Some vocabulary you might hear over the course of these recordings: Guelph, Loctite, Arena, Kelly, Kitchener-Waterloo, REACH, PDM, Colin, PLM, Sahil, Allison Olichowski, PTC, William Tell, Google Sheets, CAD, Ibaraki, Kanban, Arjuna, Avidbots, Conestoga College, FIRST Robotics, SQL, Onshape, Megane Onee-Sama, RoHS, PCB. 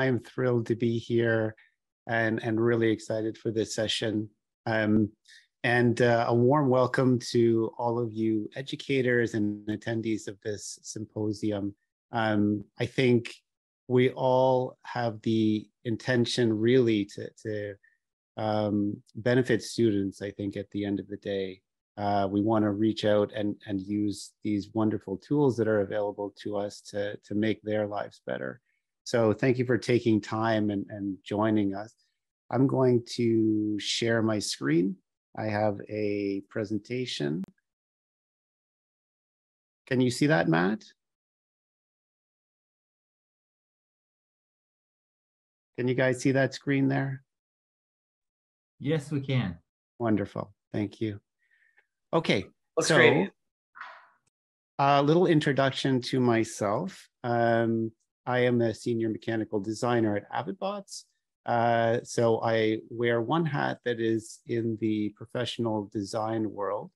I'm thrilled to be here and really excited for this session. And a warm welcome to all of you educators and attendees of this symposium. I think we all have the intention really to benefit students, I think, at the end of the day. We want to reach out and use these wonderful tools that are available to us to make their lives better. So thank you for taking time and joining us. I'm going to share my screen. I have a presentation. Can you see that, Matt? Can you guys see that screen there? Yes, we can. Wonderful. Thank you. Okay, so a little introduction to myself. I am a senior mechanical designer at Avidbots. So I wear one hat that is in the professional design world.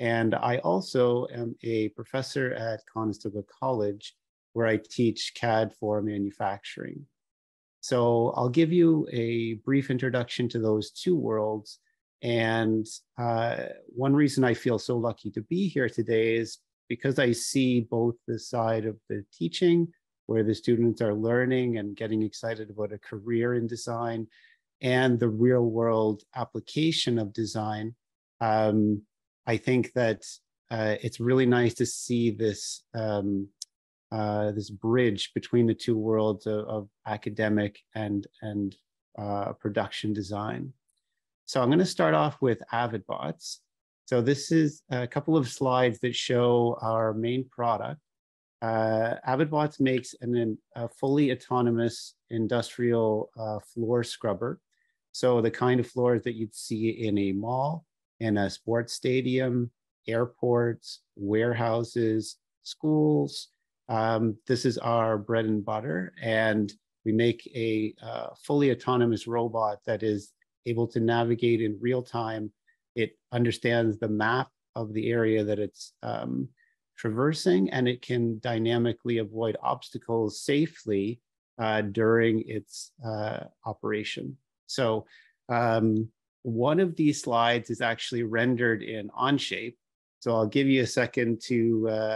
And I also am a professor at Conestoga College, where I teach CAD for manufacturing. So I'll give you a brief introduction to those two worlds. And one reason I feel so lucky to be here today is because I see both the side of the teaching, where the students are learning and getting excited about a career in design, and the real world application of design. I think that it's really nice to see this, this bridge between the two worlds of academic and production design. So I'm going to start off with Avidbots. So this is a couple of slides that show our main product. Avidbots makes a fully autonomous industrial floor scrubber. So the kind of floors that you'd see in a mall, in a sports stadium, airports, warehouses, schools. This is our bread and butter. And we make a fully autonomous robot that is able to navigate in real time. It understands the map of the area that it's traversing, and it can dynamically avoid obstacles safely during its operation. So one of these slides is actually rendered in Onshape. So I'll give you a second to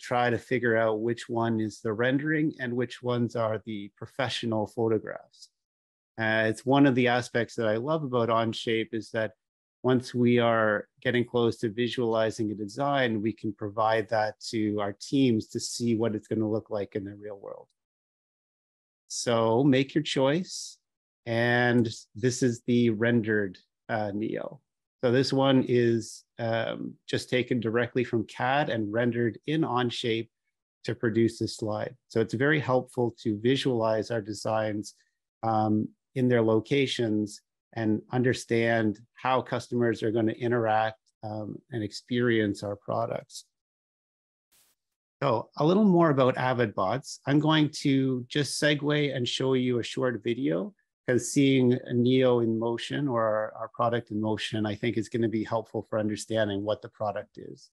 try to figure out which one is the rendering and which ones are the professional photographs. It's one of the aspects that I love about Onshape is that once we are getting close to visualizing a design, we can provide that to our teams to see what it's going to look like in the real world. So make your choice. And this is the rendered Neo. So this one is just taken directly from CAD and rendered in Onshape to produce this slide. So it's very helpful to visualize our designs in their locations and understand how customers are going to interact and experience our products. So a little more about Avidbots. I'm going to just segue and show you a short video, because seeing a Neo in motion, or our product in motion, I think is going to be helpful for understanding what the product is.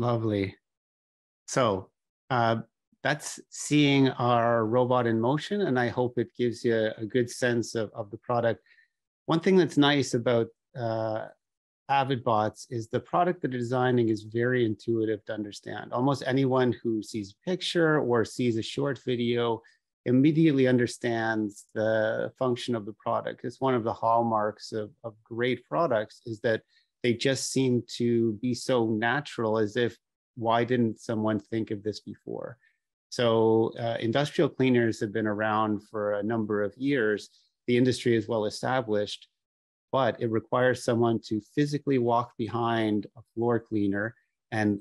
Lovely. So That's seeing our robot in motion, and I hope it gives you a good sense of the product. One thing that's nice about Avidbots is the product that they're designing is very intuitive to understand. Almost anyone who sees a picture or sees a short video immediately understands the function of the product. It's one of the hallmarks of great products is that they just seem to be so natural, as if, why didn't someone think of this before? So industrial cleaners have been around for a number of years. The industry is well established, but it requires someone to physically walk behind a floor cleaner. And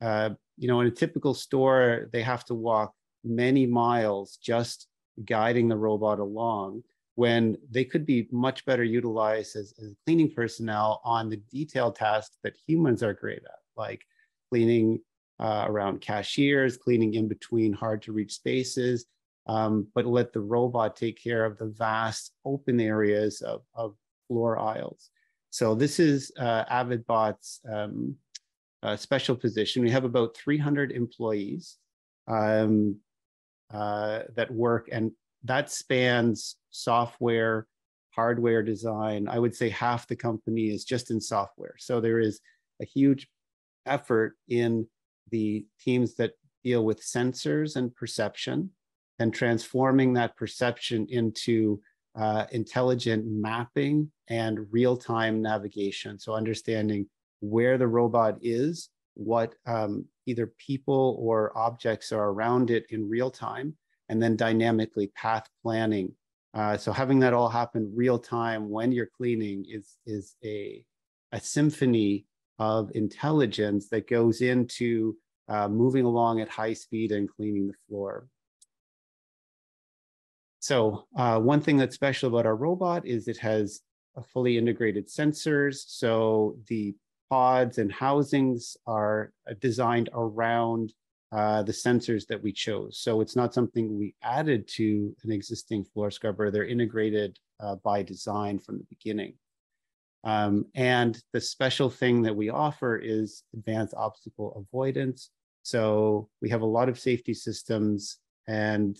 you know, in a typical store, they have to walk many miles just guiding the robot along, when they could be much better utilized as cleaning personnel on the detailed tasks that humans are great at, like cleaning around cashiers, cleaning in between hard to reach spaces, but let the robot take care of the vast open areas of floor aisles. So this is Avidbot's special position. We have about 300 employees that work, and that spans software, hardware design. I would say half the company is just in software. So there is a huge effort in the teams that deal with sensors and perception, and transforming that perception into intelligent mapping and real-time navigation. So understanding where the robot is, what either people or objects are around it in real time, and then dynamically path planning. So having that all happen real time when you're cleaning is a symphony of intelligence that goes into moving along at high speed and cleaning the floor. So one thing that's special about our robot is it has fully integrated sensors. So the pods and housings are designed around the sensors that we chose. So it's not something we added to an existing floor scrubber. They're integrated by design from the beginning. And the special thing that we offer is advanced obstacle avoidance. So we have a lot of safety systems, and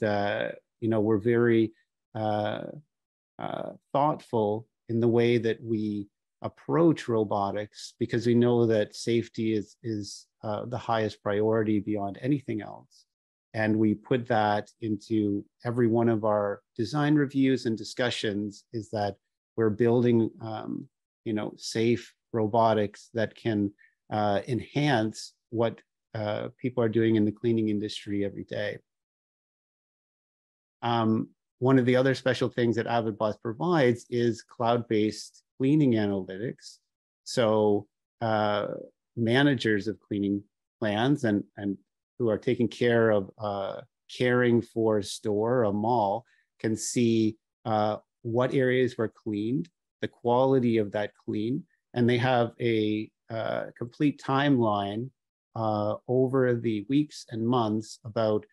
you know, we're very thoughtful in the way that we approach robotics, because we know that safety is the highest priority beyond anything else. And we put that into every one of our design reviews and discussions, is that we're building you know, safe robotics that can enhance what people are doing in the cleaning industry every day. One of the other special things that Avidbots provides is cloud-based cleaning analytics. So managers of cleaning plans and who are taking care of caring for a store or a mall can see what areas were cleaned, the quality of that clean, and they have a complete timeline over the weeks and months about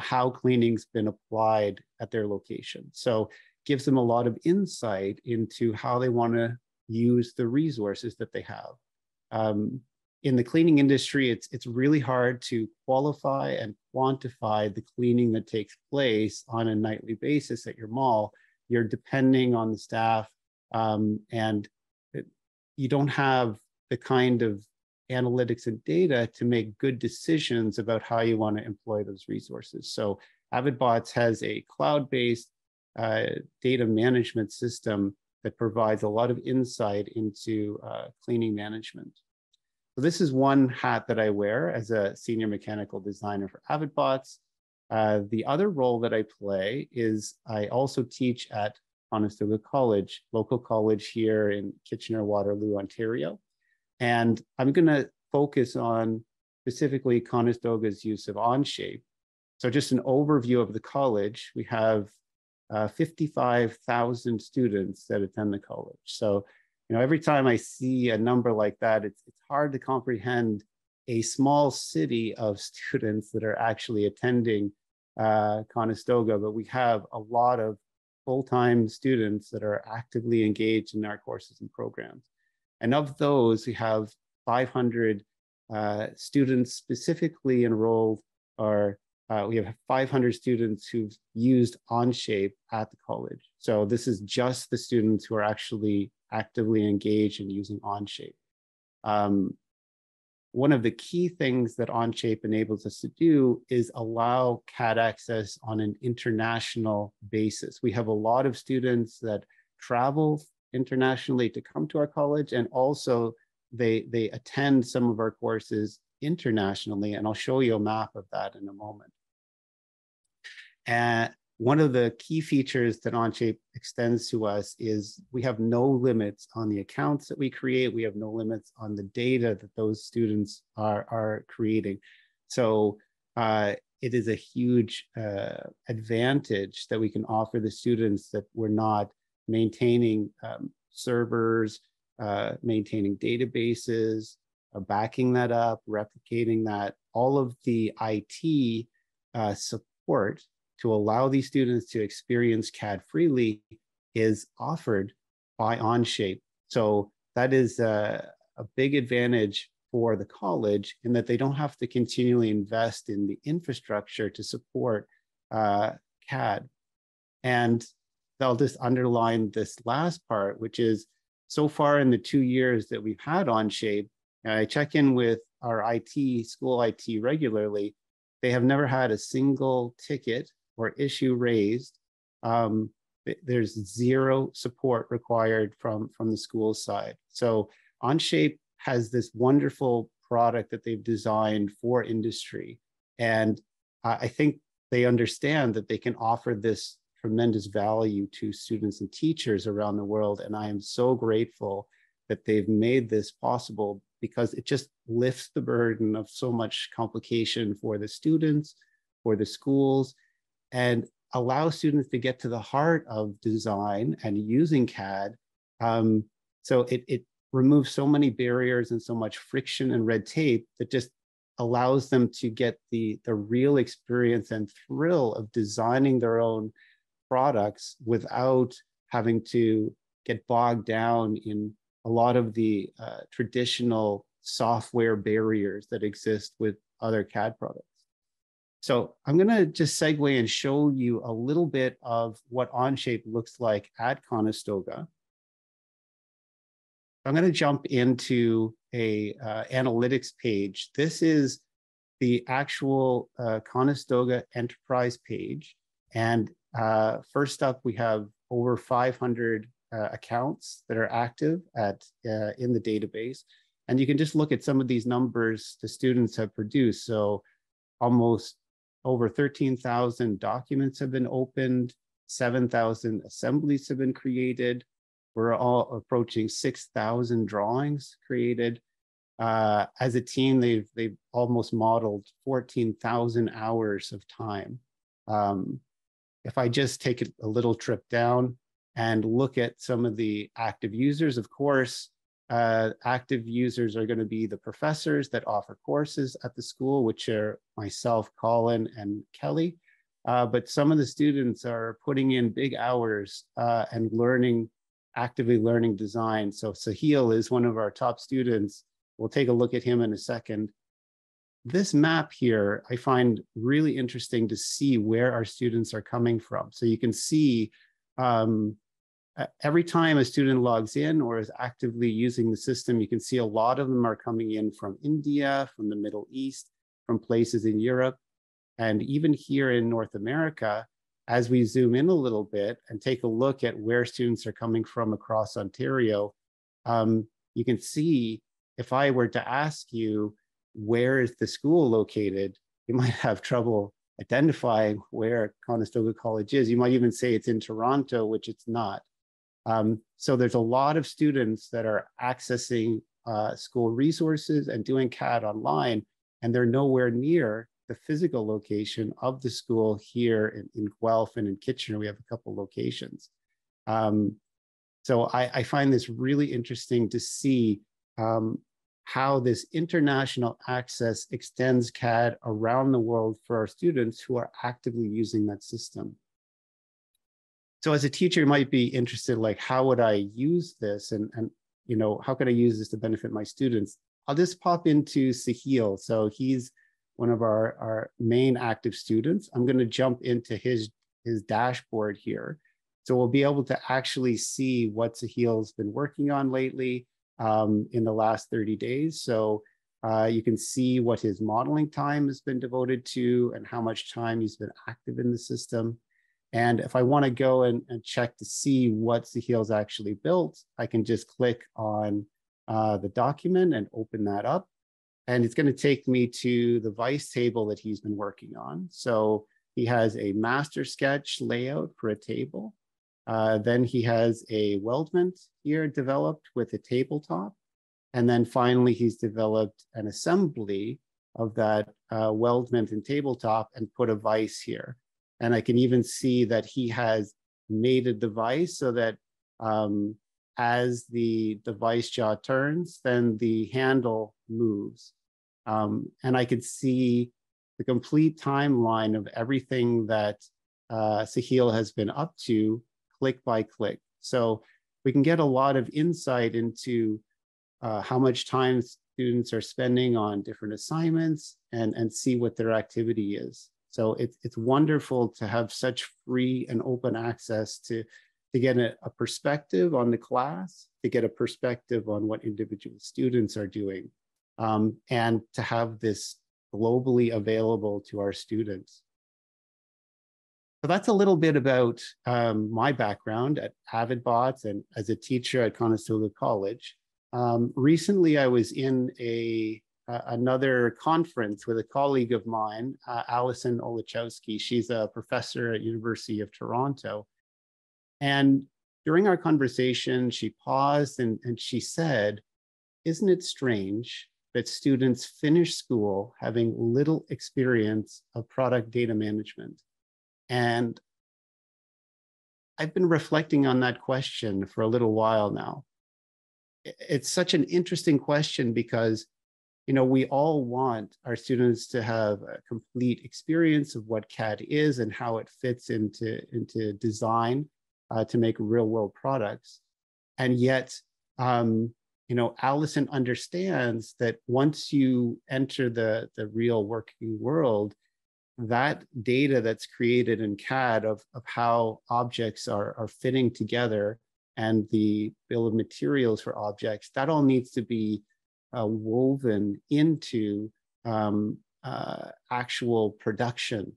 how cleaning's been applied at their location. So gives them a lot of insight into how they want to use the resources that they have. In the cleaning industry, it's really hard to qualify and quantify the cleaning that takes place on a nightly basis at your mall. You're depending on the staff, and you don't have the kind of analytics and data to make good decisions about how you want to employ those resources. So Avidbots has a cloud-based data management system that provides a lot of insight into cleaning management. So this is one hat that I wear as a senior mechanical designer for Avidbots. The other role that I play is I also teach at Conestoga College, local college here in Kitchener-Waterloo, Ontario. And I'm going to focus on specifically Conestoga's use of Onshape. So just an overview of the college, we have 55,000 students that attend the college. So, you know, every time I see a number like that, it's hard to comprehend a small city of students that are actually attending Conestoga, but we have a lot of full-time students that are actively engaged in our courses and programs. And of those, we have 500 students specifically enrolled are we have 500 students who've used Onshape at the college. So this is just the students who are actually actively engaged in using Onshape. One of the key things that Onshape enables us to do is allow CAD access on an international basis. We have a lot of students that travel internationally to come to our college, and also they attend some of our courses internationally, and I'll show you a map of that in a moment. And one of the key features that Onshape extends to us is we have no limits on the accounts that we create. We have no limits on the data that those students are creating. So it is a huge advantage that we can offer the students, that we're not maintaining servers, maintaining databases, backing that up, replicating that. All of the IT support to allow these students to experience CAD freely is offered by Onshape. So that is a big advantage for the college, in that they don't have to continually invest in the infrastructure to support CAD. And I'll just underline this last part, which is, so far in the 2 years that we've had Onshape, I check in with our IT, school IT regularly, they have never had a single ticket or issue raised. There's zero support required from the school side. So Onshape has this wonderful product that they've designed for industry. And I think they understand that they can offer this tremendous value to students and teachers around the world. And I am so grateful that they've made this possible, because it just lifts the burden of so much complication for the students, for the schools, and allow students to get to the heart of design and using CAD. So it removes so many barriers and so much friction and red tape that just allows them to get the real experience and thrill of designing their own products without having to get bogged down in a lot of the traditional software barriers that exist with other CAD products. So I'm going to just segue and show you a little bit of what Onshape looks like at Conestoga. I'm going to jump into a analytics page. This is the actual Conestoga Enterprise page. And first up, we have over 500 accounts that are active at in the database. And you can just look at some of these numbers the students have produced. So almost over 13,000 documents have been opened, 7,000 assemblies have been created. We're all approaching 6,000 drawings created. As a team, they've almost modeled 14,000 hours of time. If I just take a little trip down and look at some of the active users, of course, active users are going to be the professors that offer courses at the school, which are myself, Colin, and Kelly. But some of the students are putting in big hours and learning, actively learning design. So Sahil is one of our top students. We'll take a look at him in a second. This map here, I find really interesting to see where our students are coming from. So you can see every time a student logs in or is actively using the system, you can see a lot of them are coming in from India, from the Middle East, from places in Europe, and even here in North America. As we zoom in a little bit and take a look at where students are coming from across Ontario, you can see, if I were to ask you, where is the school located, you might have trouble identifying where Conestoga College is. You might even say it's in Toronto, which it's not. So there's a lot of students that are accessing school resources and doing CAD online, and they're nowhere near the physical location of the school here in Guelph and in Kitchener. We have a couple locations. So I find this really interesting to see how this international access extends CAD around the world for our students who are actively using that system. So as a teacher, you might be interested, like, how would I use this? And you know, how could I use this to benefit my students? I'll just pop into Sahil. So he's one of our main active students. I'm going to jump into his dashboard here. So we'll be able to actually see what Sahil's been working on lately in the last 30 days. So you can see what his modeling time has been devoted to and how much time he's been active in the system. And if I want to go and check to see what Sahil's actually built, I can just click on the document and open that up. And it's going to take me to the vice table that he's been working on. So he has a master sketch layout for a table. Then he has a weldment here developed with a tabletop. And then finally, he's developed an assembly of that weldment and tabletop and put a vise here. And I can even see that he has mated the vise so that as the vise jaw turns, then the handle moves. And I could see the complete timeline of everything that Sahil has been up to, click by click. So we can get a lot of insight into how much time students are spending on different assignments and see what their activity is. So it's wonderful to have such free and open access to get a perspective on the class, to get a perspective on what individual students are doing, and to have this globally available to our students. So that's a little bit about my background at Avidbots and as a teacher at Conestoga College. Recently, I was in another conference with a colleague of mine, Allison Olichowski. She's a professor at University of Toronto. And during our conversation, she paused and she said, "Isn't it strange that students finish school having little experience of product data management?" And I've been reflecting on that question for a little while now. It's such an interesting question because, you know, we all want our students to have a complete experience of what CAD is and how it fits into design to make real-world products. And yet, you know, Allison understands that once you enter the real working world, that data that's created in CAD of how objects are fitting together and the bill of materials for objects, that all needs to be woven into actual production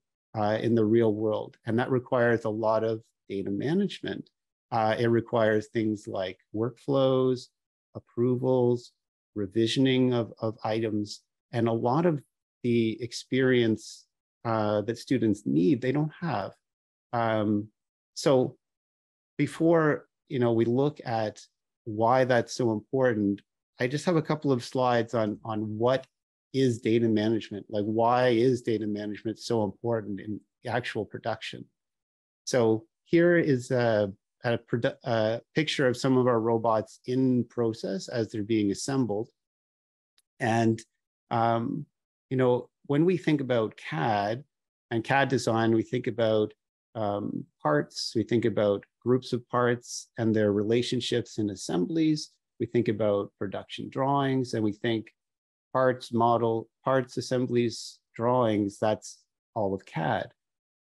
in the real world. And that requires a lot of data management. It requires things like workflows, approvals, revisioning of items, and a lot of the experience that students need, they don't have. So before, you know, we look at why that's so important, I just have a couple of slides on what is data management, like why is data management so important in actual production. So here is a picture of some of our robots in process as they're being assembled. And, you know, when we think about CAD and CAD design, we think about parts, we think about groups of parts and their relationships in assemblies, we think about production drawings, and we think parts, model, parts, assemblies, drawings, that's all of CAD.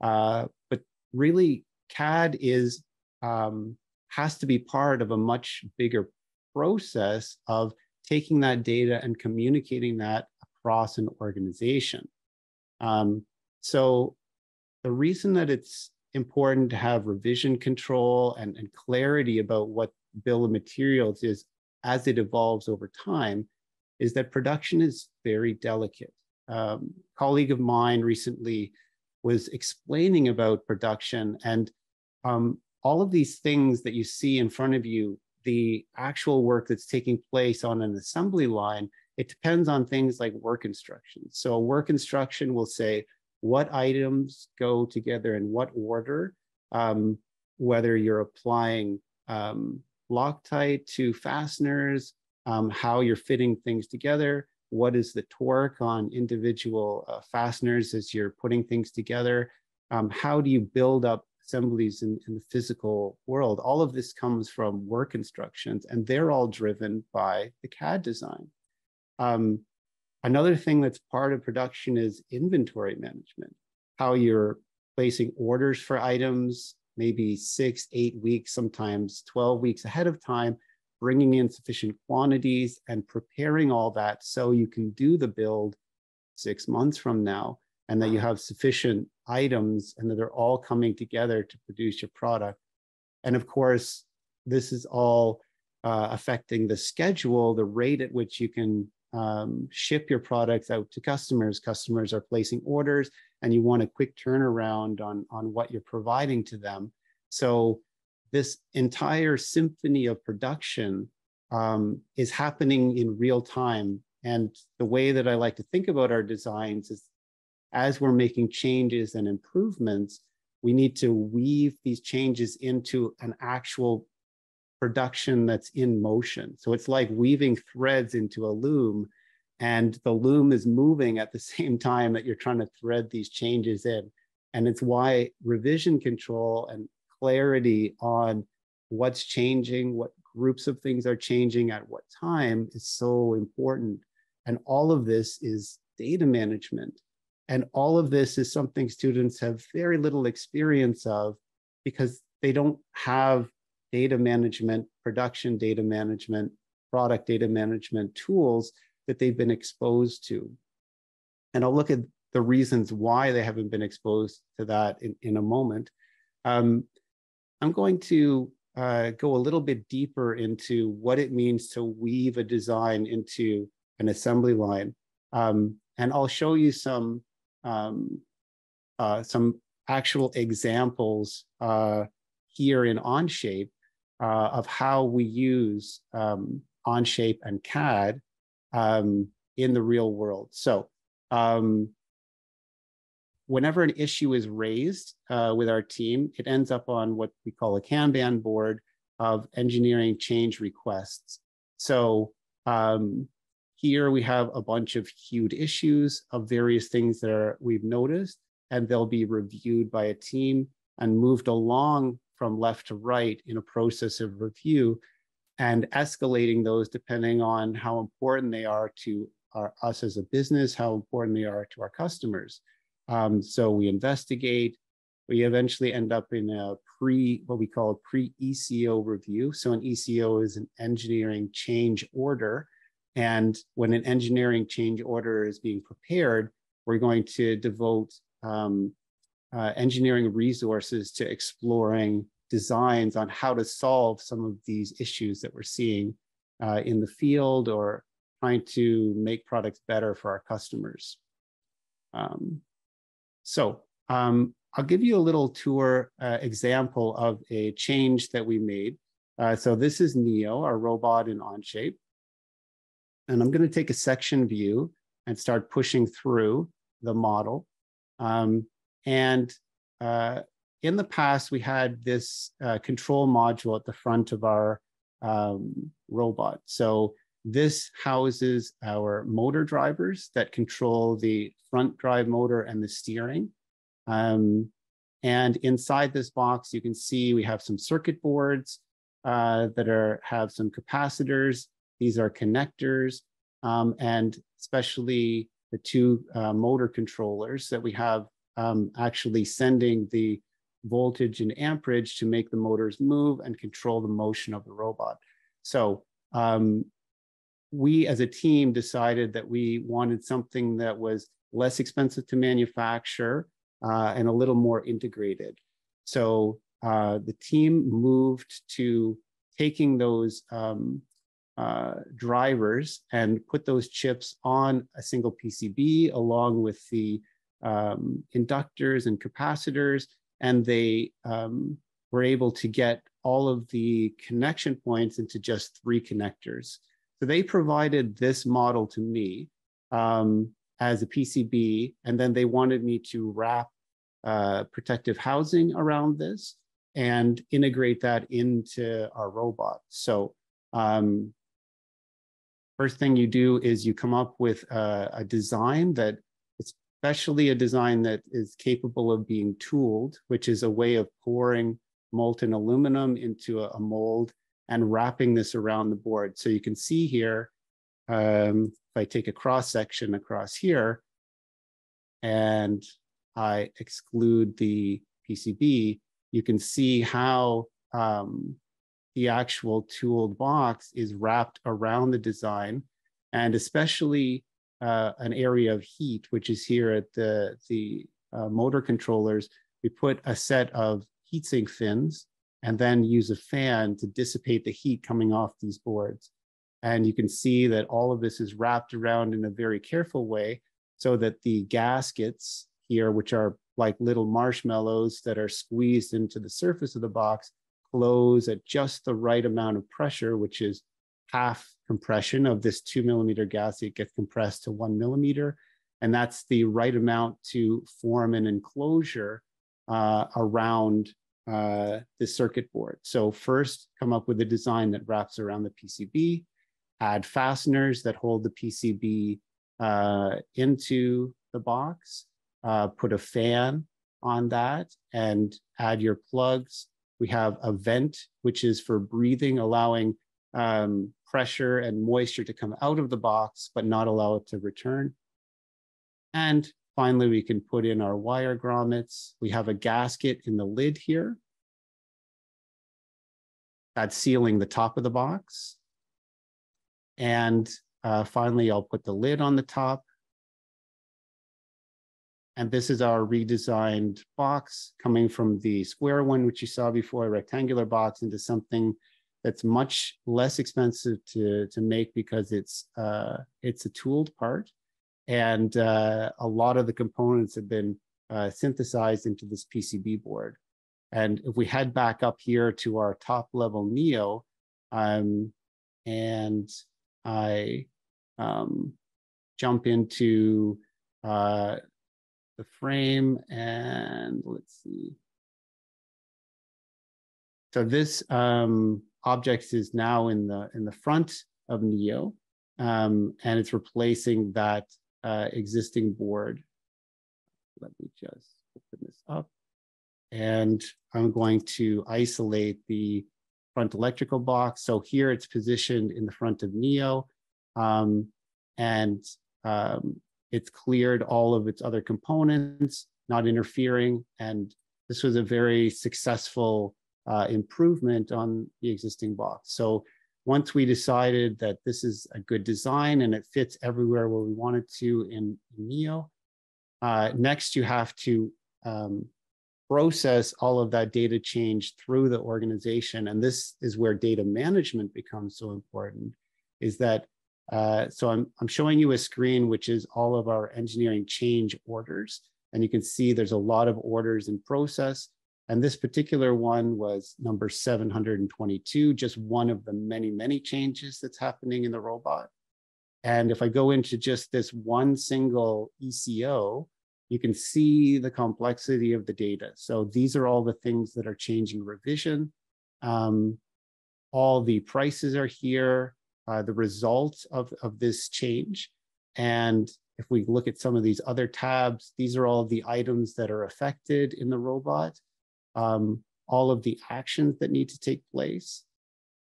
But really, CAD is, has to be part of a much bigger process of taking that data and communicating that across an organization. So the reason that it's important to have revision control and clarity about what bill of materials is as it evolves over time is that production is very delicate. A colleague of mine recently was explaining about production and all of these things that you see in front of you, the actual work that's taking place on an assembly line, it depends on things like work instructions. So a work instruction will say what items go together in what order, whether you're applying Loctite to fasteners, how you're fitting things together, what is the torque on individual fasteners as you're putting things together, how do you build up assemblies in the physical world. All of this comes from work instructions, and they're all driven by the CAD design. Another thing that's part of production is inventory management, how you're placing orders for items, maybe 6, 8 weeks, sometimes 12 weeks ahead of time, bringing in sufficient quantities and preparing all that so you can do the build 6 months from now, and that you have sufficient items and that they're all coming together to produce your product. And of course, this is all affecting the schedule, the rate at which you can ship your products out to customers. Customers are placing orders and you want a quick turnaround on what you're providing to them. So this entire symphony of production is happening in real time. And the way that I like to think about our designs is, as we're making changes and improvements, we need to weave these changes into an actual production that's in motion. So it's like weaving threads into a loom, and the loom is moving at the same time that you're trying to thread these changes in. And it's why revision control and clarity on what's changing, what groups of things are changing at what time is so important. And all of this is data management. And all of this is something students have very little experience of because they don't have data management, production data management, product data management tools that they've been exposed to. And I'll look at the reasons why they haven't been exposed to that in a moment. I'm going to go a little bit deeper into what it means to weave a design into an assembly line. And I'll show you some actual examples here in Onshape of how we use Onshape and CAD in the real world. So whenever an issue is raised with our team, it ends up on what we call a Kanban board of engineering change requests. So here we have a bunch of huge issues of various things that we've noticed, and they'll be reviewed by a team and moved along from left to right in a process of review and escalating those depending on how important they are to us as a business, how important they are to our customers. So we investigate, we eventually end up in a what we call a pre-ECO review. So an ECO is an engineering change order. And when an engineering change order is being prepared, we're going to devote engineering resources to exploring designs on how to solve some of these issues that we're seeing in the field or trying to make products better for our customers. So I'll give you a little tour example of a change that we made. So this is Neo, our robot in Onshape. And I'm going to take a section view and start pushing through the model. And in the past, we had this control module at the front of our robot. So this houses our motor drivers that control the front drive motor and the steering. And inside this box, you can see we have some circuit boards that have some capacitors. These are connectors, and especially the two motor controllers that we have actually sending the voltage and amperage to make the motors move and control the motion of the robot. So we as a team decided that we wanted something that was less expensive to manufacture and a little more integrated. So the team moved to taking those drivers and put those chips on a single PCB along with the inductors and capacitors, and they were able to get all of the connection points into just 3 connectors. So they provided this model to me as a PCB, and then they wanted me to wrap protective housing around this and integrate that into our robot. So first thing you do is you come up with a design that, especially a design that is capable of being tooled, which is a way of pouring molten aluminum into a mold and wrapping this around the board. So you can see here, if I take a cross section across here and I exclude the PCB, you can see how the actual tooled box is wrapped around the design, and especially an area of heat, which is here at the motor controllers. We put a set of heatsink fins and then use a fan to dissipate the heat coming off these boards. And you can see that all of this is wrapped around in a very careful way so that the gaskets here, which are like little marshmallows that are squeezed into the surface of the box, close at just the right amount of pressure, which is half compression of this 2 millimeter gasket gets compressed to 1 millimeter. And that's the right amount to form an enclosure around the circuit board. So first come up with a design that wraps around the PCB, add fasteners that hold the PCB into the box, put a fan on that and add your plugs. We have a vent, which is for breathing, allowing pressure and moisture to come out of the box, but not allow it to return. And finally, we can put in our wire grommets. We have a gasket in the lid here that's sealing the top of the box. And finally, I'll put the lid on the top. And this is our redesigned box, coming from the square one, which you saw before, a rectangular box, into something that's much less expensive to make because it's a tooled part. And a lot of the components have been synthesized into this PCB board. And if we head back up here to our top level Neo, and I jump into the frame, and let's see. So this object is now in the front of Neo, and it's replacing that existing board. Let me just open this up, and I'm going to isolate the front electrical box. So here it's positioned in the front of Neo, and it's cleared all of its other components, not interfering. And this was a very successful improvement on the existing box. So once we decided that this is a good design and it fits everywhere where we want it to in Neo, next you have to process all of that data change through the organization. And this is where data management becomes so important, is that so I'm showing you a screen, which is all of our engineering change orders. And you can see there's a lot of orders in process. And this particular one was number 722, just one of the many, many changes that's happening in the robot. And if I go into just this one single ECO, you can see the complexity of the data. So these are all the things that are changing revision. All the prices are here, the results of this change. And if we look at some of these other tabs, these are all the items that are affected in the robot. All of the actions that need to take place,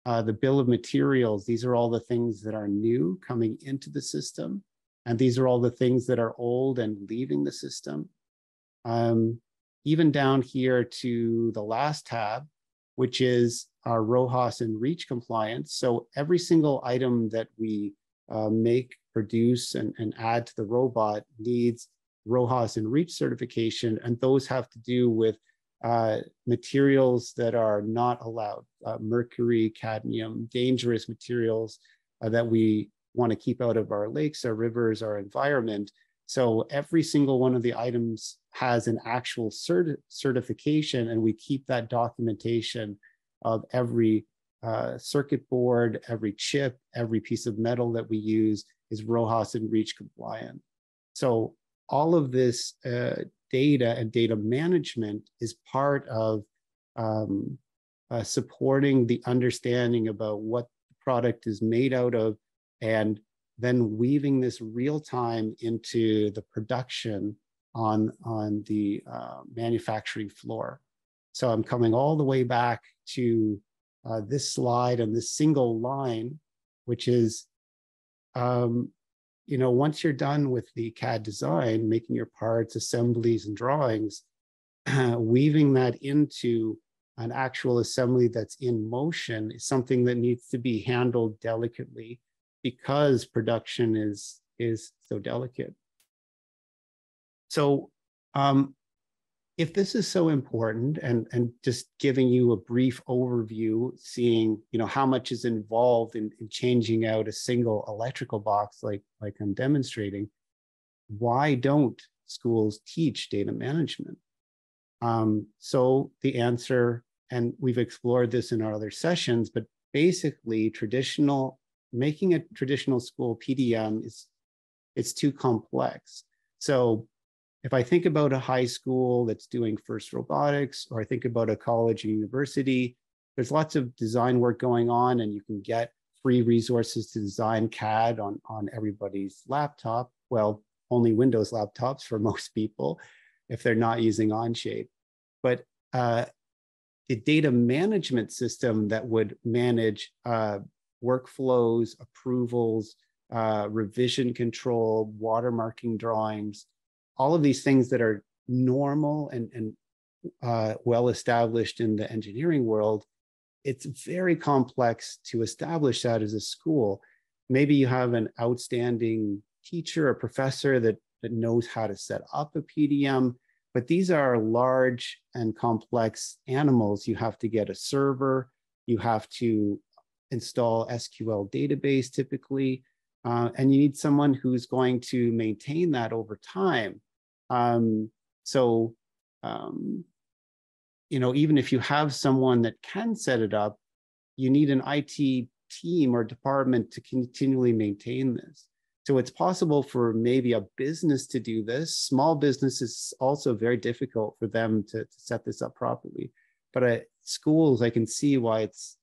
the bill of materials, these are all the things that are new coming into the system, and these are all the things that are old and leaving the system. Even down here to the last tab, which is our RoHS and REACH compliance. So every single item that we make, produce, and add to the robot needs RoHS and REACH certification, and those have to do with materials that are not allowed, mercury, cadmium, dangerous materials that we want to keep out of our lakes, our rivers, our environment. So every single one of the items has an actual certification, and we keep that documentation of every circuit board, every chip, every piece of metal that we use is RoHS and REACH compliant. So all of this data and data management is part of supporting the understanding about what the product is made out of, and then weaving this real time into the production on the manufacturing floor. So I'm coming all the way back to this slide and this single line, which is you know, once you're done with the CAD design, making your parts, assemblies, and drawings, weaving that into an actual assembly that's in motion is something that needs to be handled delicately because production is so delicate. So if this is so important, and just giving you a brief overview, seeing, you know, how much is involved in changing out a single electrical box like I'm demonstrating, why don't schools teach data management? So the answer, and we've explored this in our other sessions, but basically traditional, making a traditional school PDM is, it's too complex. So if I think about a high school that's doing FIRST Robotics, or I think about a college or university, there's lots of design work going on, and you can get free resources to design CAD on everybody's laptop. Well, only Windows laptops for most people, if they're not using Onshape. But the data management system that would manage workflows, approvals, revision control, watermarking drawings, all of these things that are normal and well-established in the engineering world, it's very complex to establish that as a school. Maybe you have an outstanding teacher or professor that knows how to set up a PDM, but these are large and complex animals. You have to get a server, you have to install SQL database typically, and you need someone who's going to maintain that over time. You know, even if you have someone that can set it up, you need an IT team or department to continually maintain this. So it's possible for maybe a business to do this. Small business is also very difficult for them to set this up properly. But at schools, I can see why it's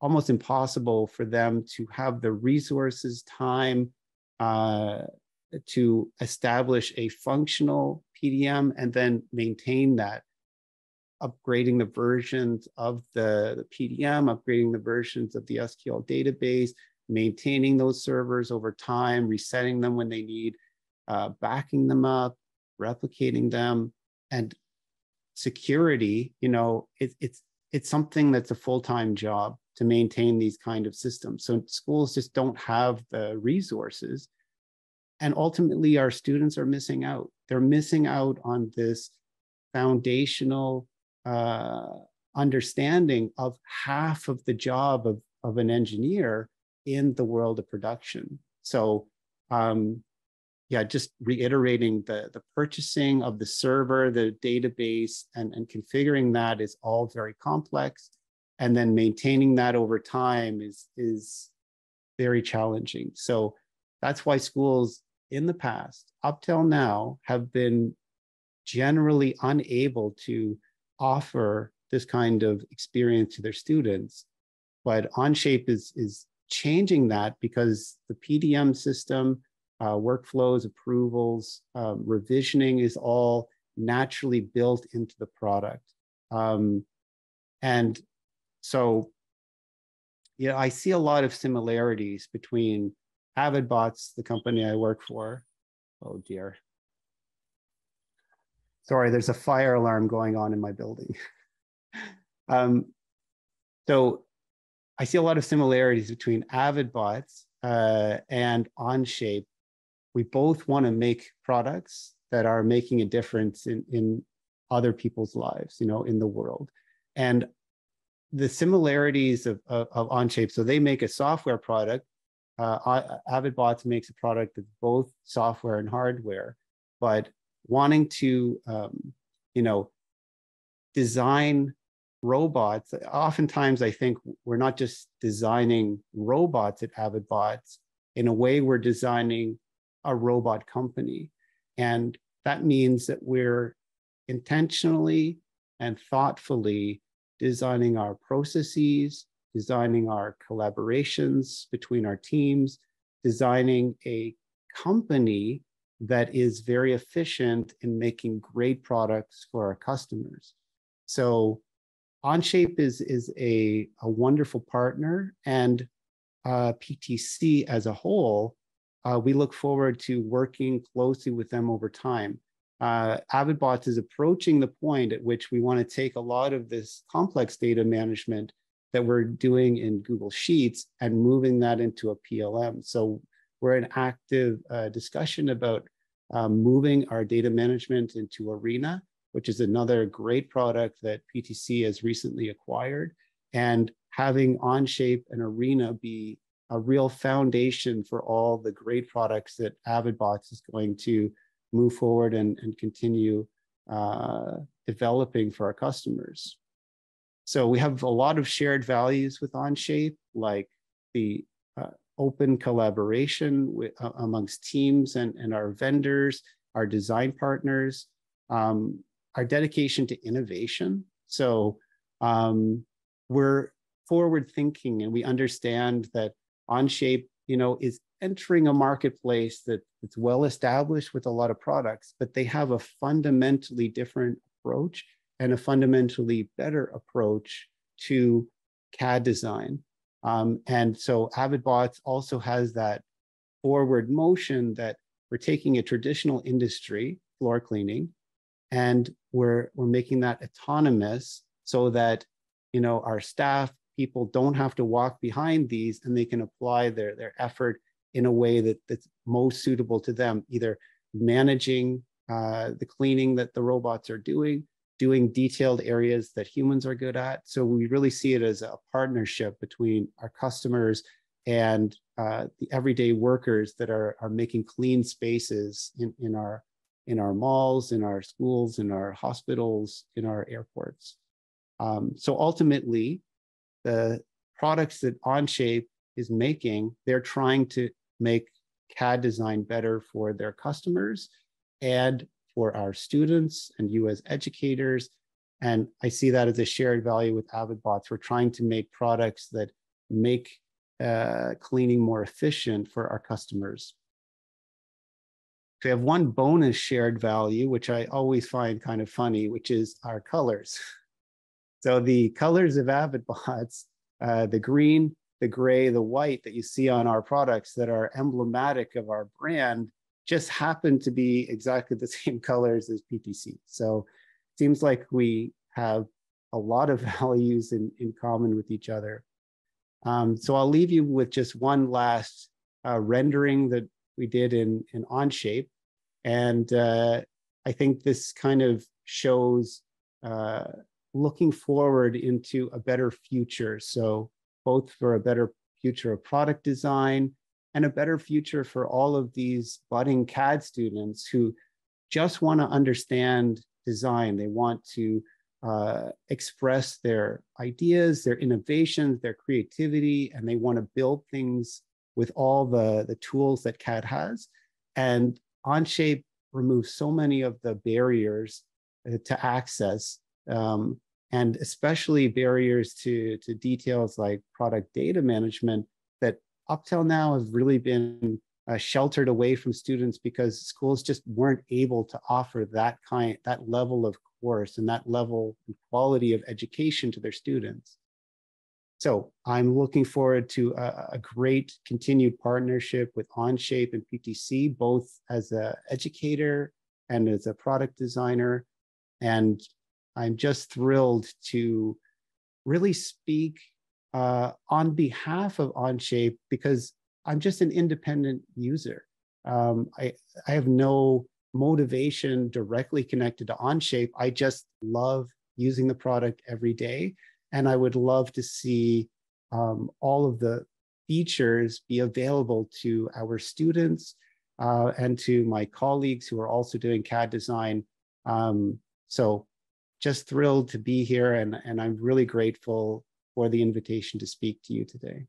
almost impossible for them to have the resources, time to establish a functional PDM and then maintain that, upgrading the versions of the PDM, upgrading the versions of the SQL database, maintaining those servers over time, resetting them when they need, backing them up, replicating them, and security. You know, it's something that's a full-time job to maintain these kind of systems. So schools just don't have the resources, and ultimately our students are missing out. They're missing out on this foundational understanding of half of the job of an engineer in the world of production. So yeah, just reiterating the purchasing of the server, the database, and configuring that is all very complex. And then maintaining that over time is very challenging. So that's why schools in the past, up till now, have been generally unable to offer this kind of experience to their students. But Onshape is changing that, because the PDM system, workflows, approvals, revisioning is all naturally built into the product. And so, you know, I see a lot of similarities between Avidbots, the company I work for. Oh dear. Sorry, there's a fire alarm going on in my building. So I see a lot of similarities between Avidbots and Onshape. We both want to make products that are making a difference in other people's lives, you know, in the world. And the similarities of Onshape, so they make a software product. Avidbots makes a product that's both software and hardware, but wanting to, you know, design robots. Oftentimes, I think we're not just designing robots at Avidbots. In a way, we're designing a robot company. And that means that we're intentionally and thoughtfully designing our processes, designing our collaborations between our teams, designing a company that is very efficient in making great products for our customers. So Onshape is a wonderful partner, and PTC as a whole we look forward to working closely with them over time. Avidbots is approaching the point at which we want to take a lot of this complex data management that we're doing in Google Sheets and moving that into a PLM. So we're in active discussion about moving our data management into Arena, which is another great product that PTC has recently acquired, and having Onshape and Arena be a real foundation for all the great products that Avidbots is going to move forward and continue developing for our customers. So we have a lot of shared values with Onshape, like the open collaboration with, amongst teams and our vendors, our design partners, our dedication to innovation. So we're forward thinking, and we understand that Onshape, you know, is entering a marketplace that it's well established with a lot of products, but they have a fundamentally different approach and a fundamentally better approach to CAD design. And so Avidbots also has that forward motion that we're taking a traditional industry, floor cleaning, and we're making that autonomous so that, you know, our staff people don't have to walk behind these, and they can apply their effort in a way that, that's most suitable to them, either managing the cleaning that the robots are doing, doing detailed areas that humans are good at. So we really see it as a partnership between our customers and the everyday workers that are making clean spaces in our malls, in our schools, in our hospitals, in our airports. So ultimately, the products that Onshape is making, they're trying to make CAD design better for their customers and for our students and you as educators. And I see that as a shared value with Avidbots. We're trying to make products that make cleaning more efficient for our customers. We have one bonus shared value, which I always find kind of funny, which is our colors. So the colors of Avidbots, the green, the gray, the white that you see on our products that are emblematic of our brand, just happen to be exactly the same colors as PTC. So it seems like we have a lot of values in common with each other. So I'll leave you with just one last rendering that we did in Onshape. And I think this kind of shows looking forward into a better future. So both for a better future of product design and a better future for all of these budding CAD students who just want to understand design. They want to express their ideas, their innovations, their creativity, and they want to build things with all the tools that CAD has. And Onshape removes so many of the barriers to access, and especially barriers to details like product data management that up till now have really been sheltered away from students because schools just weren't able to offer that level of course and that level and quality of education to their students. So I'm looking forward to a great continued partnership with Onshape and PTC, both as an educator and as a product designer. And I'm just thrilled to really speak on behalf of Onshape because I'm just an independent user. I have no motivation directly connected to Onshape. I just love using the product every day. And I would love to see all of the features be available to our students and to my colleagues who are also doing CAD design. So just thrilled to be here, and I'm really grateful for the invitation to speak to you today.